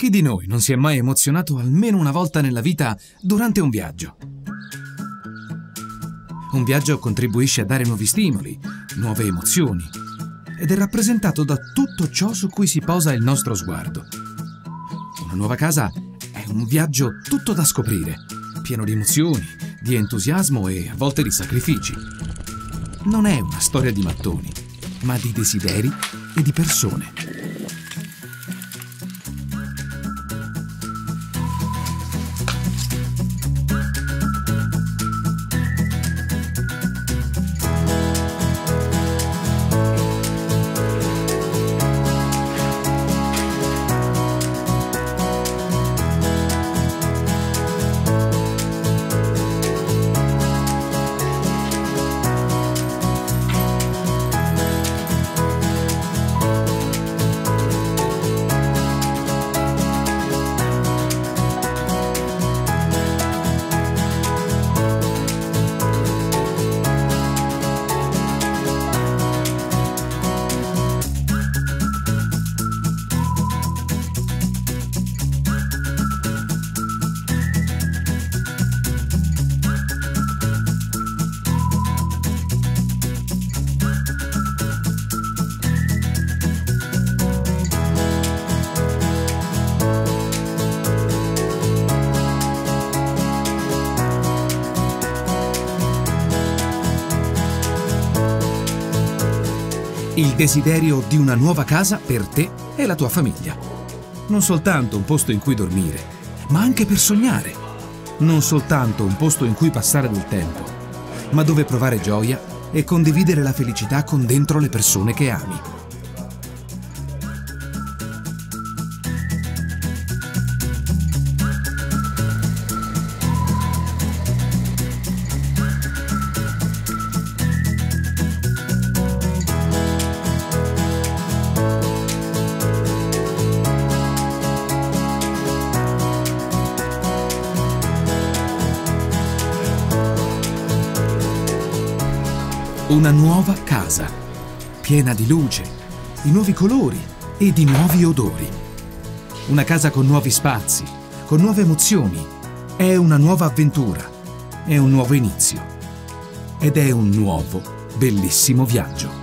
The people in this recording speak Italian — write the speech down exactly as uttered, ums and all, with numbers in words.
Chi di noi non si è mai emozionato almeno una volta nella vita durante un viaggio? Un viaggio contribuisce a dare nuovi stimoli, nuove emozioni, ed è rappresentato da tutto ciò su cui si posa il nostro sguardo. Una nuova casa è un viaggio tutto da scoprire, pieno di emozioni, di entusiasmo e a volte di sacrifici. Non è una storia di mattoni, ma di desideri e di persone. Il desiderio di una nuova casa per te e la tua famiglia. Non soltanto un posto in cui dormire, ma anche per sognare. Non soltanto un posto in cui passare del tempo, ma dove provare gioia e condividere la felicità con dentro le persone che ami. Una nuova casa, piena di luce, di nuovi colori e di nuovi odori. Una casa con nuovi spazi, con nuove emozioni. È una nuova avventura, è un nuovo inizio ed è un nuovo, bellissimo viaggio.